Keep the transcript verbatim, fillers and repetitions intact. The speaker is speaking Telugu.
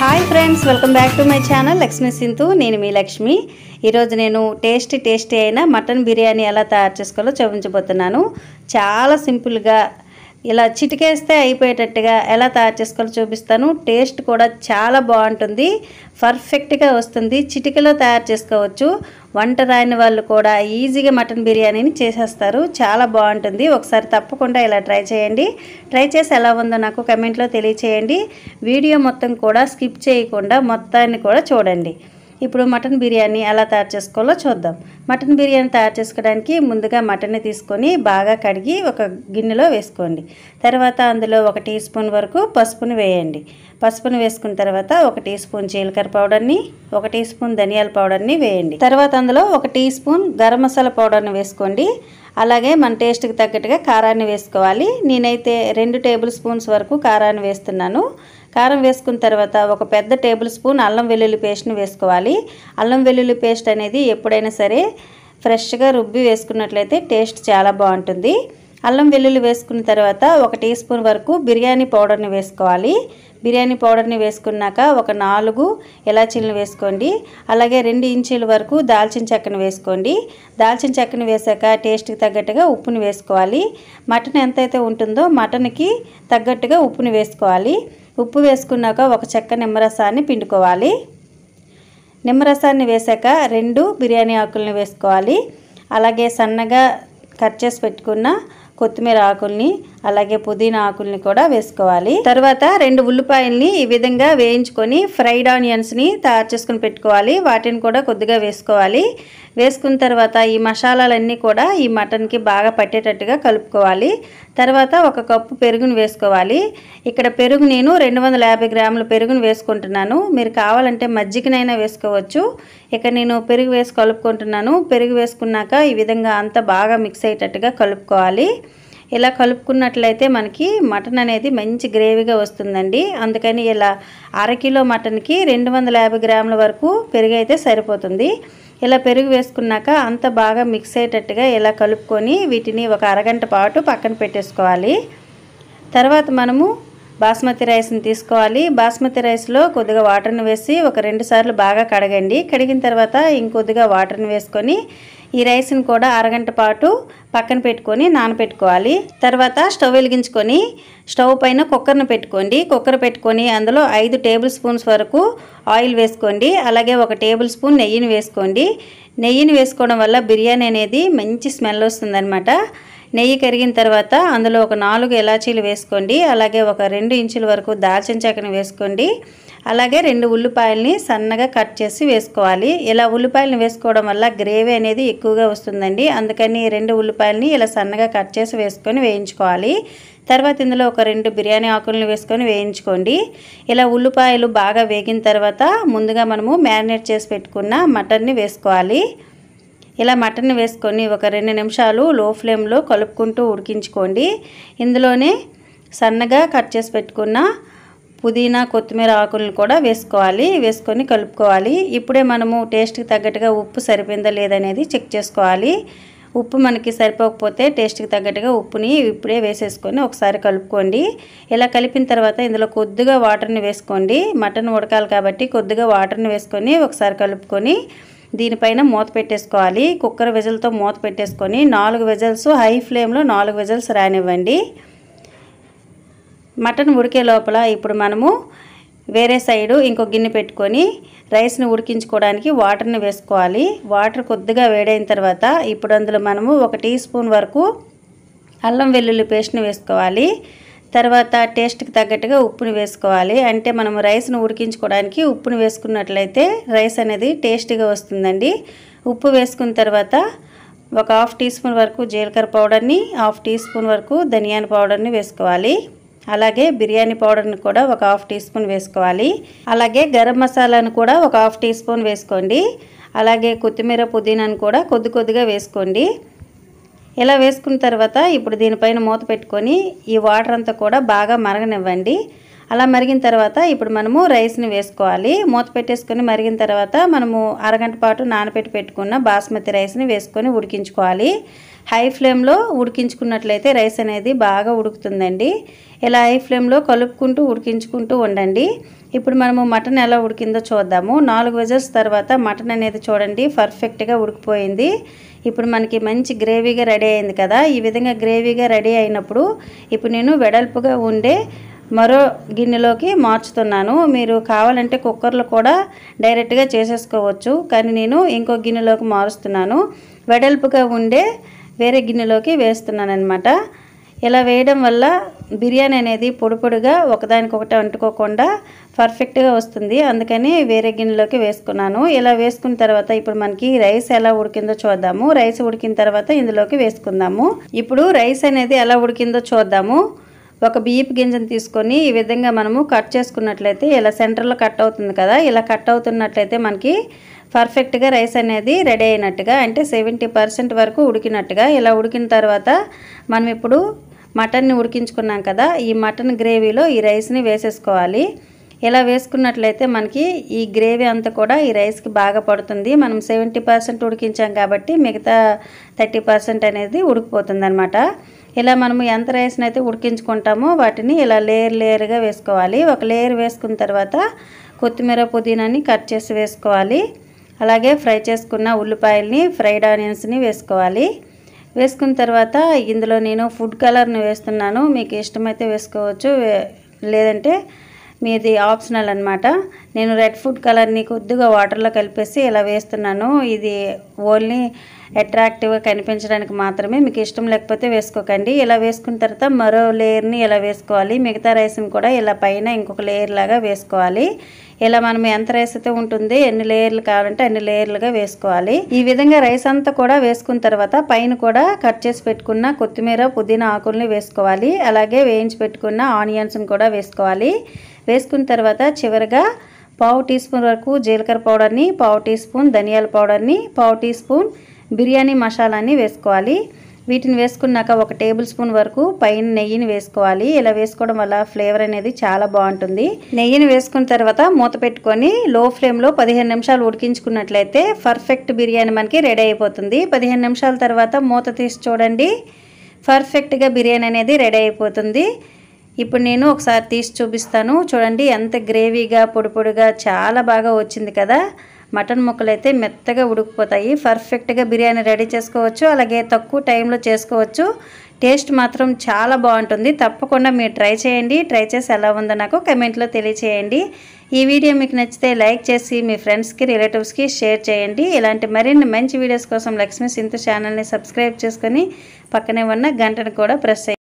Hi friends, welcome back to my channel Lakshmi Sindhu. నేను మీ లక్ష్మి. ఈరోజు నేను టేస్టీ టేస్టీ అయిన మటన్ బిర్యానీ ఎలా తయారు చేసుకోవాలో చూపించబోతున్నాను. చాలా సింపుల్గా ఇలా చిటికేస్తే అయిపోయేటట్టుగా ఎలా తయారు చేసుకోవాలో చూపిస్తాను. టేస్ట్ కూడా చాలా బాగుంటుంది, పర్ఫెక్ట్గా వస్తుంది. చిటికలో తయారు చేసుకోవచ్చు. వంట రాని వాళ్ళు కూడా ఈజీగా మటన్ బిర్యానీని చేసేస్తారు. చాలా బాగుంటుంది. ఒకసారి తప్పకుండా ఇలా ట్రై చేయండి. ట్రై చేసి ఎలా ఉందో నాకు కమెంట్లో తెలియచేయండి. వీడియో మొత్తం కూడా స్కిప్ చేయకుండా మొత్తాన్ని కూడా చూడండి. ఇప్పుడు మటన్ బిర్యానీ ఎలా తయారు చేసుకోవాలో చూద్దాం. మటన్ బిర్యానీ తయారు చేసుకోవడానికి ముందుగా మటన్ని తీసుకొని బాగా కడిగి ఒక గిన్నెలో వేసుకోండి. తర్వాత అందులో ఒక టీ స్పూన్ వరకు పసుపును వేయండి. పసుపును వేసుకున్న తర్వాత ఒక టీ స్పూన్ జీలకర్ర పౌడర్ని, ఒక టీ స్పూన్ ధనియాల పౌడర్ని వేయండి. తర్వాత అందులో ఒక టీ స్పూన్ గరం మసాలా పౌడర్ని వేసుకోండి. అలాగే మన టేస్ట్కి తగ్గట్టుగా కారాన్ని వేసుకోవాలి. నేనైతే రెండు టేబుల్ స్పూన్స్ వరకు కారాన్ని వేస్తున్నాను. కారం వేసుకున్న తర్వాత ఒక పెద్ద టేబుల్ స్పూన్ అల్లం వెల్లుల్లి పేస్ట్ని వేసుకోవాలి. అల్లం వెల్లుల్లి పేస్ట్ అనేది ఎప్పుడైనా సరే ఫ్రెష్గా రుబ్బి వేసుకున్నట్లయితే టేస్ట్ చాలా బాగుంటుంది. అల్లం వెల్లుల్లి వేసుకున్న తర్వాత ఒక టీ స్పూన్ వరకు బిర్యానీ పౌడర్ని వేసుకోవాలి. బిర్యానీ పౌడర్ని వేసుకున్నాక ఒక నాలుగు ఇలాచీలను వేసుకోండి. అలాగే రెండు ఇంచీల వరకు దాల్చిన చెక్కను వేసుకోండి. దాల్చిన చెక్కను వేసాక టేస్ట్కి తగ్గట్టుగా ఉప్పుని వేసుకోవాలి. మటన్ ఎంతైతే ఉంటుందో మటన్కి తగ్గట్టుగా ఉప్పుని వేసుకోవాలి. ఉప్పు వేసుకున్నాక ఒక చెక్క నిమ్మరసాన్ని పిండుకోవాలి. నిమ్మరసాన్ని వేసాక రెండు బిర్యానీ ఆకులను వేసుకోవాలి. అలాగే సన్నగా కట్ చేసి పెట్టుకున్న కొత్తిమీర ఆకుల్ని, అలాగే పుదీనా ఆకుల్ని కూడా వేసుకోవాలి. తర్వాత రెండు ఉల్లిపాయల్ని ఈ విధంగా వేయించుకొని ఫ్రైడ్ ఆనియన్స్ని తయారు చేసుకుని పెట్టుకోవాలి. వాటిని కూడా కొద్దిగా వేసుకోవాలి. వేసుకున్న తర్వాత ఈ మసాలాలన్నీ కూడా ఈ మటన్కి బాగా పట్టేటట్టుగా కలుపుకోవాలి. తర్వాత ఒక కప్పు పెరుగును వేసుకోవాలి. ఇక్కడ పెరుగు నేను రెండు వందల యాభై గ్రాముల పెరుగును వేసుకుంటున్నాను. మీరు కావాలంటే మజ్జిగనైనా వేసుకోవచ్చు. ఇక్కడ నేను పెరుగు వేసి కలుపుకుంటున్నాను. పెరుగు వేసుకున్నాక ఈ విధంగా అంతా బాగా మిక్స్ అయ్యేటట్టుగా కలుపుకోవాలి. ఇలా కలుపుకున్నట్లయితే మనకి మటన్ అనేది మంచి గ్రేవీగా వస్తుందండి. అందుకని ఇలా అరకిలో మటన్కి రెండు వందల యాభై గ్రాముల వరకు పెరుగు అయితే సరిపోతుంది. ఇలా పెరుగు వేసుకున్నాక అంత బాగా మిక్స్ అయ్యేటట్టుగా ఇలా కలుపుకొని వీటిని ఒక అరగంట పాటు పక్కన పెట్టేసుకోవాలి. తర్వాత మనము బాస్మతి రైస్ని తీసుకోవాలి. బాస్మతి రైస్లో కొద్దిగా వాటర్ని వేసి ఒక రెండు సార్లు బాగా కడగండి. కడిగిన తర్వాత ఇంకొద్దిగా వాటర్ని వేసుకొని ఈ రైస్ని కూడా అరగంట పాటు పక్కన పెట్టుకొని నానపెట్టుకోవాలి. తర్వాత స్టవ్ వెలిగించుకొని స్టవ్ పైన కుక్కర్ని పెట్టుకోండి. కుక్కర్ పెట్టుకొని అందులో ఐదు టేబుల్ స్పూన్స్ వరకు ఆయిల్ వేసుకోండి. అలాగే ఒక టేబుల్ స్పూన్ నెయ్యిని వేసుకోండి. నెయ్యిని వేసుకోవడం వల్ల బిర్యానీ అనేది మంచి స్మెల్ వస్తుందన్నమాట. నెయ్యి కరిగిన తర్వాత అందులో ఒక నాలుగు ఇలాచీలు వేసుకోండి. అలాగే ఒక రెండు ఇంచుల వరకు దాల్చిన చెక్కను వేసుకోండి. అలాగే రెండు ఉల్లిపాయలని సన్నగా కట్ చేసి వేసుకోవాలి. ఇలా ఉల్లిపాయలను వేసుకోవడం వల్ల గ్రేవీ అనేది ఎక్కువగా వస్తుందండి. అందుకని రెండు ఉల్లిపాయలని ఇలా సన్నగా కట్ చేసి వేసుకొని వేయించుకోవాలి. తర్వాత ఇందులో ఒక రెండు బిర్యానీ ఆకులను వేసుకొని వేయించుకోండి. ఇలా ఉల్లిపాయలు బాగా వేగిన తర్వాత ముందుగా మనము మ్యారినేట్ చేసి పెట్టుకున్న మటన్ని వేసుకోవాలి. ఇలా మటన్ వేసుకొని ఒక రెండు నిమిషాలు లో ఫ్లేమ్లో కలుపుకుంటూ ఉడికించుకోండి. ఇందులోనే సన్నగా కట్ చేసి పెట్టుకున్న పుదీనా, కొత్తిమీర ఆకులను కూడా వేసుకోవాలి. వేసుకొని కలుపుకోవాలి. ఇప్పుడే మనము టేస్ట్కి తగ్గట్టుగా ఉప్పు సరిపోయిందా లేదనేది చెక్ చేసుకోవాలి. ఉప్పు మనకి సరిపోకపోతే టేస్ట్కి తగ్గట్టుగా ఉప్పుని ఇప్పుడే వేసేసుకొని ఒకసారి కలుపుకోండి. ఇలా కలిపిన తర్వాత ఇందులో కొద్దిగా వాటర్ని వేసుకోండి. మటన్ ఉడకాలి కాబట్టి కొద్దిగా వాటర్ని వేసుకొని ఒకసారి కలుపుకొని దీనిపైన మూత పెట్టేసుకోవాలి. కుక్కర్ విజిల్తో మూత పెట్టేసుకొని నాలుగు విజిల్స్, హై ఫ్లేమ్లో నాలుగు విజిల్స్ రానివ్వండి. మటన్ ఉడికే లోపల ఇప్పుడు మనము వేరే సైడు ఇంకో గిన్నె పెట్టుకొని రైస్ని ఉడికించుకోవడానికి వాటర్ని వేసుకోవాలి. వాటర్ కొద్దిగా వేడైన తర్వాత ఇప్పుడు అందులో మనము ఒక టీ స్పూన్ వరకు అల్లం వెల్లుల్లి పేస్ట్ని వేసుకోవాలి. తర్వాత టేస్ట్కి తగ్గట్టుగా ఉప్పుని వేసుకోవాలి. అంటే మనం రైస్ను ఉడికించుకోవడానికి ఉప్పుని వేసుకున్నట్లయితే రైస్ అనేది టేస్టీగా వస్తుందండి. ఉప్పు వేసుకున్న తర్వాత ఒక హాఫ్ టీ స్పూన్ వరకు జీలకర్ర పౌడర్ని, హాఫ్ టీ స్పూన్ వరకు ధనియాల పౌడర్ని వేసుకోవాలి. అలాగే బిర్యానీ పౌడర్ని కూడా ఒక హాఫ్ టీ స్పూన్ వేసుకోవాలి. అలాగే గరం మసాలాను కూడా ఒక హాఫ్ టీ స్పూన్ వేసుకోండి. అలాగే కొత్తిమీర, పుదీనాను కూడా కొద్ది కొద్దిగా వేసుకోండి. ఇలా వేసుకున్న తర్వాత ఇప్పుడు దీనిపైన మూత పెట్టుకొని ఈ వాటర్ అంతా కూడా బాగా మరగనివ్వండి. అలా మరిగిన తర్వాత ఇప్పుడు మనము రైస్ని వేసుకోవాలి. మూత పెట్టేసుకొని మరిగిన తర్వాత మనము అరగంట పాటు నానబెట్టి పెట్టుకున్న బాస్మతి రైస్ని వేసుకొని ఉడికించుకోవాలి. హై ఫ్లేమ్లో ఉడికించుకున్నట్లయితే రైస్ అనేది బాగా ఉడుకుతుందండి. ఇలా హై ఫ్లేమ్లో కలుపుకుంటూ ఉడికించుకుంటూ ఉండండి. ఇప్పుడు మనము మటన్ ఎలా ఉడికిందో చూద్దాము. నాలుగు విజిల్స్ తర్వాత మటన్ అనేది చూడండి పర్ఫెక్ట్గా ఉడికిపోయింది. ఇప్పుడు మనకి మంచి గ్రేవీగా రెడీ అయింది కదా. ఈ విధంగా గ్రేవీగా రెడీ అయినప్పుడు ఇప్పుడు నేను వెడల్పుగా ఉండే మరో గిన్నెలోకి మార్చుతున్నాను. మీరు కావాలంటే కుక్కర్లో కూడా డైరెక్ట్గా చేసేసుకోవచ్చు, కానీ నేను ఇంకో గిన్నెలోకి మారుస్తున్నాను. వెడల్పుగా ఉండే వేరే గిన్నెలోకి వేస్తున్నాను అనమాట. ఇలా వేయడం వల్ల బిర్యానీ అనేది పొడి పొడిగా ఒకదానికొకటి అంటుకోకుండా పర్ఫెక్ట్గా వస్తుంది. అందుకని వేరే గిన్నెలోకి వేసుకున్నాను. ఇలా వేసుకున్న తర్వాత ఇప్పుడు మనకి రైస్ ఎలా ఉడికిందో చూద్దాము. రైస్ ఉడికిన తర్వాత ఇందులోకి వేసుకుందాము. ఇప్పుడు రైస్ అనేది ఎలా ఉడికిందో చూద్దాము. ఒక బియ్యపు గింజను తీసుకొని ఈ విధంగా మనము కట్ చేసుకున్నట్లయితే ఇలా సెంటర్లో కట్ అవుతుంది కదా. ఇలా కట్ అవుతున్నట్లయితే మనకి పర్ఫెక్ట్గా రైస్ అనేది రెడీ అయినట్టుగా, అంటే సెవెంటీ పర్సెంట్ వరకు ఉడికినట్టుగా. ఇలా ఉడికిన తర్వాత మనం ఇప్పుడు మటన్ని ఉడికించుకున్నాం కదా, ఈ మటన్ గ్రేవీలో ఈ రైస్ని వేసేసుకోవాలి. ఇలా వేసుకున్నట్లయితే మనకి ఈ గ్రేవీ అంతా కూడా ఈ రైస్కి బాగా పడుతుంది. మనం సెవెంటీ పర్సెంట్ ఉడికించాం కాబట్టి మిగతా థర్టీ పర్సెంట్ అనేది ఉడికిపోతుంది అనమాట. ఇలా మనము ఎంత రైస్ని అయితే ఉడికించుకుంటామో వాటిని ఇలా లేయర్ లేయర్గా వేసుకోవాలి. ఒక లేయర్ వేసుకున్న తర్వాత కొత్తిమీర పుదీనాని కట్ చేసి వేసుకోవాలి. అలాగే ఫ్రై చేసుకున్న ఉల్లిపాయల్ని, ఫ్రైడ్ ఆనియన్స్ని వేసుకోవాలి. వేసుకున్న తర్వాత ఇందులో నేను ఫుడ్ కలర్ని వేస్తున్నాను. మీకు ఇష్టమైతే వేసుకోవచ్చు, లేదంటే మీది ఆప్షనల్ అనమాట. నేను రెడ్ ఫుడ్ కలర్ని కొద్దిగా వాటర్లో కలిపేసి ఇలా వేస్తున్నాను. ఇది ఓన్లీ అట్రాక్టివ్గా కనిపించడానికి మాత్రమే, మీకు ఇష్టం లేకపోతే వేసుకోకండి. ఇలా వేసుకున్న తర్వాత మరో లేయర్ని ఇలా వేసుకోవాలి. మిగతా రైస్ని కూడా ఇలా పైన ఇంకొక లేయర్ లాగా వేసుకోవాలి. ఇలా మనం ఎంత రైస్ అయితే ఉంటుంది, ఎన్ని లేయర్లు కావాలంటే అన్ని లేయర్లుగా వేసుకోవాలి. ఈ విధంగా రైస్ అంతా కూడా వేసుకున్న తర్వాత పైన కూడా కట్ చేసి పెట్టుకున్న కొత్తిమీర పుదీనా ఆకుల్ని వేసుకోవాలి. అలాగే వేయించి పెట్టుకున్న ఆనియన్స్ని కూడా వేసుకోవాలి. వేసుకున్న తర్వాత చివరిగా పావు టీ స్పూన్ వరకు జీలకర్ర పౌడర్ని, పావు టీ స్పూన్ ధనియాల పౌడర్ని, పావు టీ స్పూన్ బిర్యానీ మసాలాని వేసుకోవాలి. వీటిని వేసుకున్నాక ఒక టేబుల్ స్పూన్ వరకు పైన నెయ్యిని వేసుకోవాలి. ఇలా వేసుకోవడం వల్ల ఫ్లేవర్ అనేది చాలా బాగుంటుంది. నెయ్యిని వేసుకున్న తర్వాత మూత పెట్టుకొని లో ఫ్లేమ్లో పదిహేను నిమిషాలు ఉడికించుకున్నట్లయితే పర్ఫెక్ట్ బిర్యానీ మనకి రెడీ అయిపోతుంది. పదిహేను నిమిషాల తర్వాత మూత తీసి చూడండి, పర్ఫెక్ట్గా బిర్యానీ అనేది రెడీ అయిపోతుంది. ఇప్పుడు నేను ఒకసారి తీసి చూపిస్తాను. చూడండి ఎంత గ్రేవీగా పొడి పొడిగా చాలా బాగా వచ్చింది కదా. మటన్ ముక్కలు అయితే మెత్తగా ఉడికిపోతాయి. పర్ఫెక్ట్గా బిర్యానీ రెడీ చేసుకోవచ్చు. అలాగే తక్కువ టైంలో చేసుకోవచ్చు. టేస్ట్ మాత్రం చాలా బాగుంటుంది. తప్పకుండా మీరు ట్రై చేయండి. ట్రై చేసి ఎలా ఉందో నాకు కమెంట్లో తెలియచేయండి. ఈ వీడియో మీకు నచ్చితే లైక్ చేసి మీ ఫ్రెండ్స్కి, రిలేటివ్స్కి షేర్ చేయండి. ఇలాంటి మరిన్ని మంచి వీడియోస్ కోసం లక్ష్మీ సింధు ఛానల్ని సబ్స్క్రైబ్ చేసుకొని పక్కనే ఉన్న గంటను కూడా ప్రెస్ చేయండి.